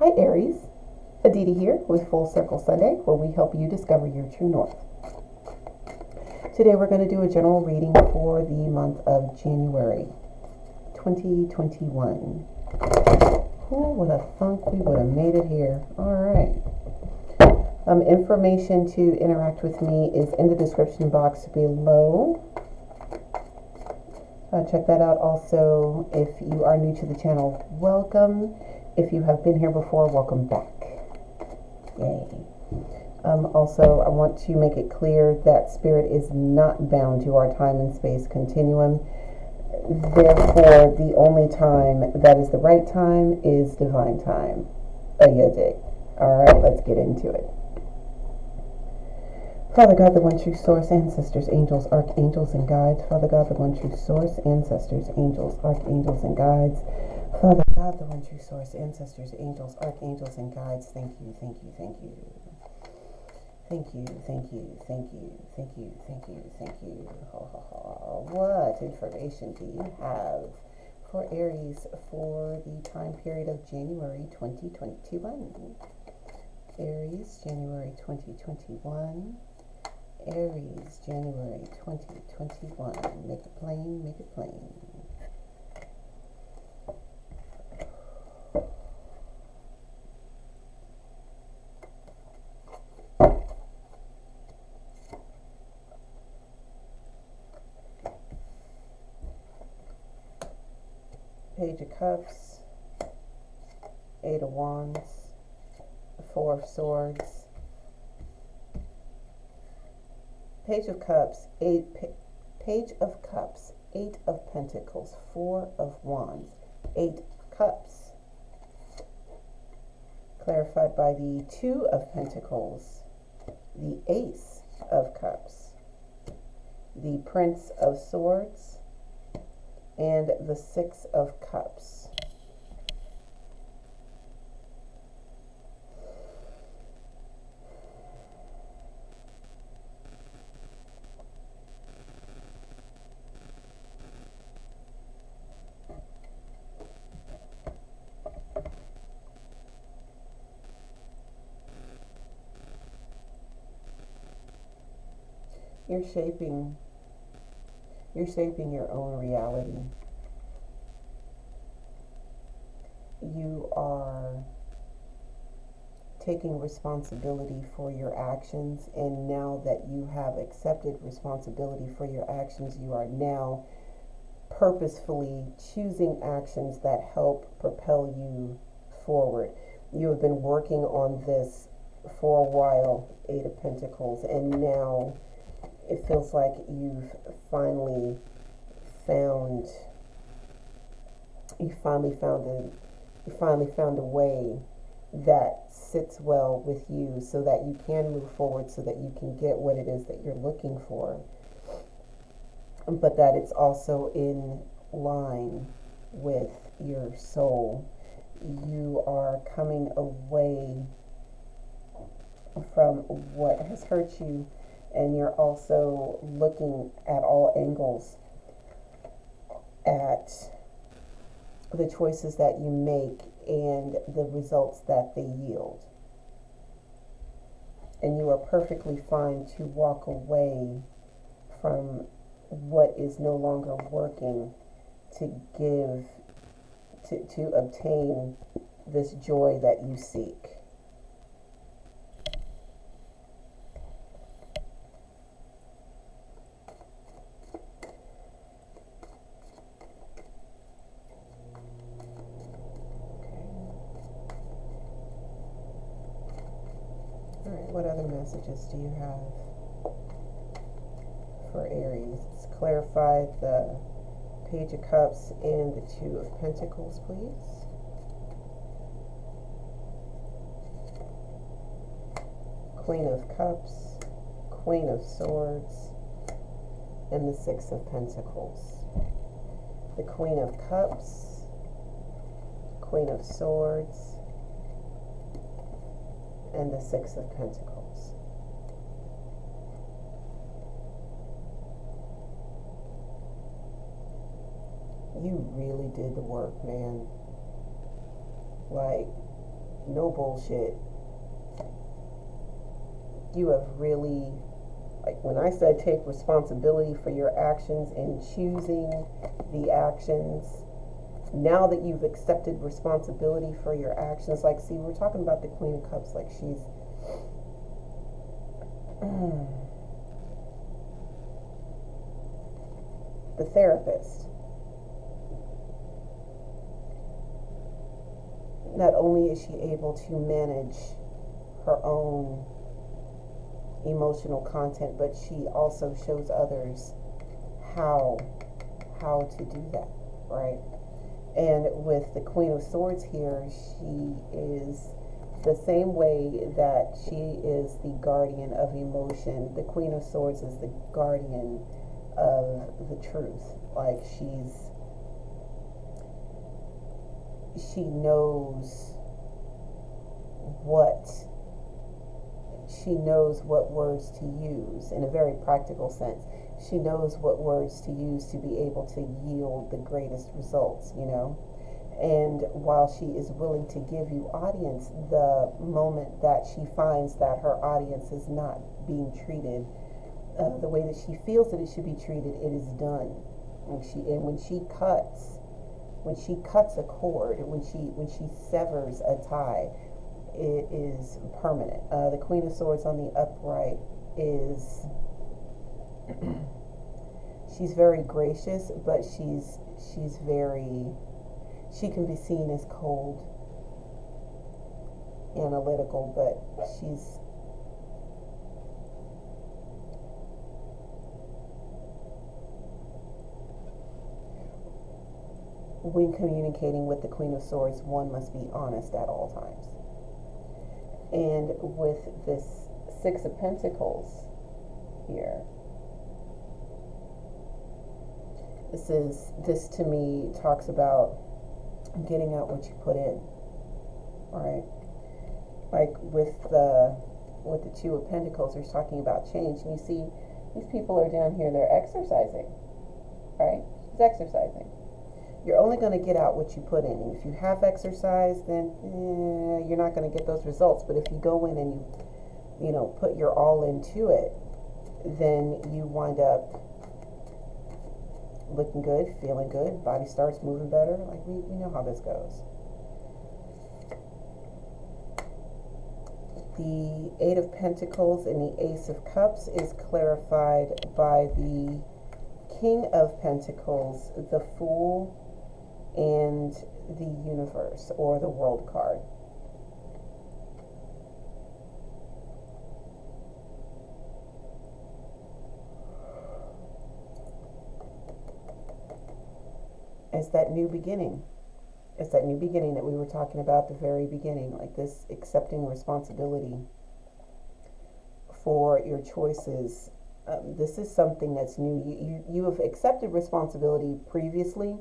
Hi Aries, Aditi here with Full Circle Sunday, where we help you discover your true north. Today we're going to do a general reading for the month of January 2021. Who would have thunk we would have made it here? Alright. Information to interact with me is in the description box below. Check that out. Also, if you are new to the channel, welcome. If you have been here before, welcome back. Yay. Also, I want to make it clear that spirit is not bound to our time and space continuum. Therefore, the only time that is the right time is divine time. Oh, yeah, dig. All right, let's get into it. Father God, the one true source, ancestors, angels, archangels, and guides. Father God, the one true source, ancestors, angels, archangels, and guides. Father God, the one true source, ancestors, angels, archangels, and guides. Thank you, thank you, thank you. Thank you, thank you, thank you, thank you, thank you, thank you. What information do you have for Aries for the time period of January 2021? Aries, January 2021. Aries, January 2021. Make it plain, make it plain. Page of Cups, Eight of Wands, Four of Swords. Page of Cups, Eight of Pentacles, Four of Wands, Eight of Cups. Clarified by the Two of Pentacles, the Ace of Cups, the Prince of Swords, and the Six of Cups. You're shaping your own reality. You are taking responsibility for your actions, and now that you have accepted responsibility for your actions, you are now purposefully choosing actions that help propel you forward. You have been working on this for a while, Eight of Pentacles, and now it feels like you finally found a way that sits well with you, so that you can move forward, so that you can get what it is that you're looking for, but that it's also in line with your soul. You are coming away from what has hurt you, and you're also looking at all angles at the choices that you make and the results that they yield. And you are perfectly fine to walk away from what is no longer working to obtain this joy that you seek. What other messages do you have for Aries? Let's clarify the Page of Cups and the Two of Pentacles, please. Queen of Cups, Queen of Swords, and the Six of Pentacles. The Queen of Cups, Queen of Swords, and the Six of Pentacles. You really did the work, man. Like, no bullshit. You have really, like when I said take responsibility for your actions and choosing the actions, now that you've accepted responsibility for your actions, like see, we're talking about the Queen of Cups, like she's, the therapist. Not only is she able to manage her own emotional content, but she also shows others how to do that, right? And with the Queen of Swords here, she is the same way that she is the guardian of emotion. The Queen of Swords is the guardian of the truth. Like she knows what, she knows what words to use in a very practical sense. She knows what words to use to be able to yield the greatest results, you know. And while she is willing to give you audience, the moment that she finds that her audience is not being treated the way that she feels that it should be treated, it is done. And when she cuts a cord, when she severs a tie, it is permanent. The Queen of Swords on the upright is, she's very gracious, but she's very, she can be seen as cold, analytical, but when communicating with the Queen of Swords, one must be honest at all times. And with this Six of Pentacles here, this to me talks about getting out what you put in, all right? Like with the Two of Pentacles, there's talking about change. And you see, these people are down here, they're exercising, right? She's exercising. You're only going to get out what you put in. And if you have exercise, then you're not going to get those results. But if you go in and you know, put your all into it, then you wind up looking good, feeling good, body starts moving better. Like we know how this goes. The Eight of Pentacles and the Ace of Cups is clarified by the King of Pentacles, the Fool, and the Universe, or the World card. It's that new beginning. It's that new beginning that we were talking about at the very beginning, like this accepting responsibility for your choices. This is something that's new. You have accepted responsibility previously,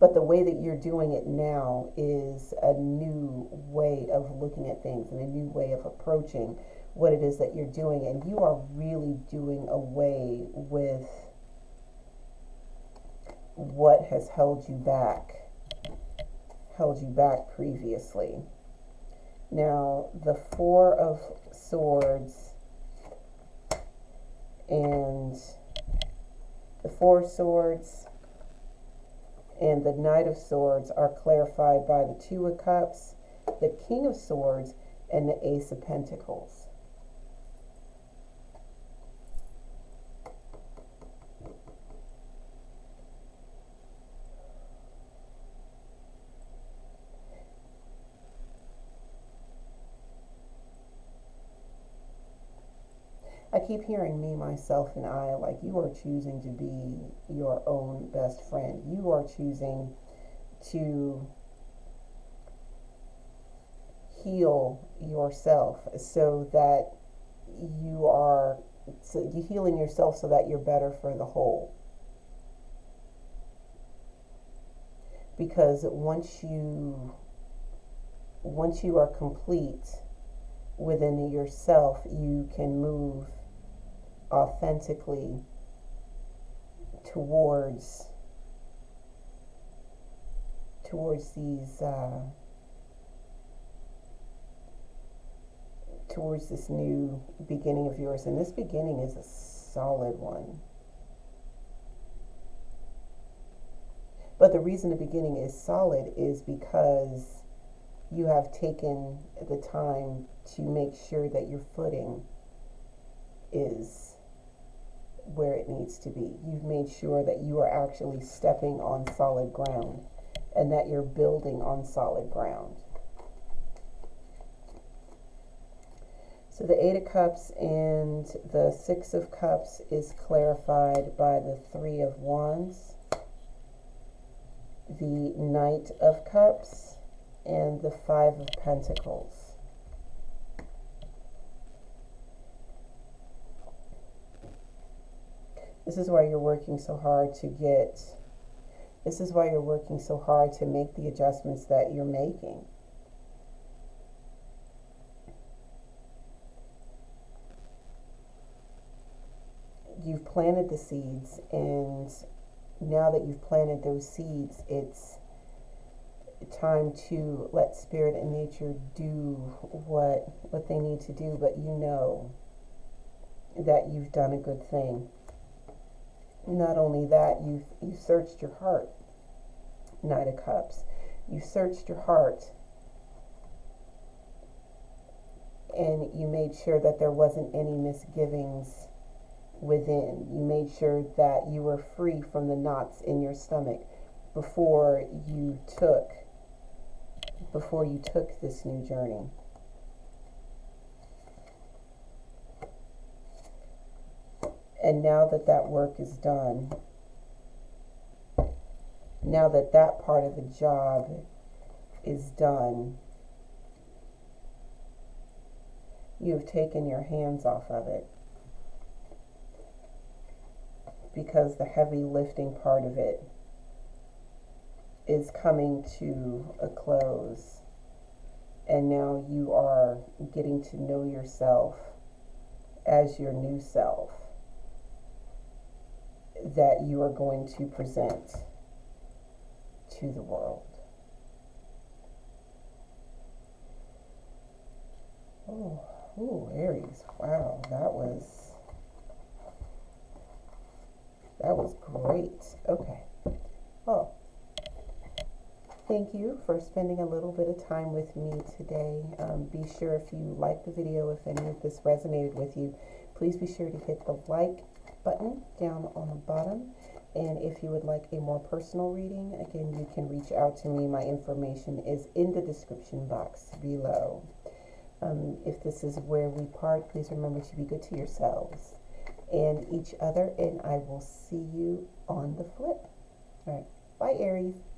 but the way that you're doing it now is a new way of looking at things and a new way of approaching what it is that you're doing. And you are really doing away with what has held you back previously. Now, the Four of Swords and the Knight of Swords are clarified by the Two of Cups, the King of Swords, and the Ace of Pentacles. I keep hearing me, myself, and I, like you are choosing to be your own best friend. You are choosing to heal yourself so that you are, so you're healing yourself so that you're better for the whole. Because once you are complete within yourself, you can move authentically towards these towards this new beginning of yours, and this beginning is a solid one. But the reason the beginning is solid is because you have taken the time to make sure that your footing is where it needs to be. You've made sure that you are actually stepping on solid ground and that you're building on solid ground. So the 8 of Cups and the 6 of Cups is clarified by the 3 of Wands, the Knight of Cups, and the 5 of Pentacles. This is why you're working so hard to get, this is why you're working so hard to make the adjustments that you're making. You've planted the seeds, and now that you've planted those seeds, it's time to let spirit and nature do what they need to do, but you know that you've done a good thing. Not only that, you've searched your heart. Knight of Cups. You searched your heart and you made sure that there wasn't any misgivings within. You made sure that you were free from the knots in your stomach before you took this new journey. And now that that work is done, now that that part of the job is done, you have taken your hands off of it, because the heavy lifting part of it is coming to a close, and now you are getting to know yourself as your new self that you are going to present to the world. Oh, Aries, wow, that was great. Okay. Well, thank you for spending a little bit of time with me today. Be sure, if you liked the video, if any of this resonated with you, please be sure to hit the like button down on the bottom. And if you would like a more personal reading, again, you can reach out to me. My information is in the description box below. If this is where we part, please remember to be good to yourselves and each other, and I will see you on the flip. All right, bye Aries.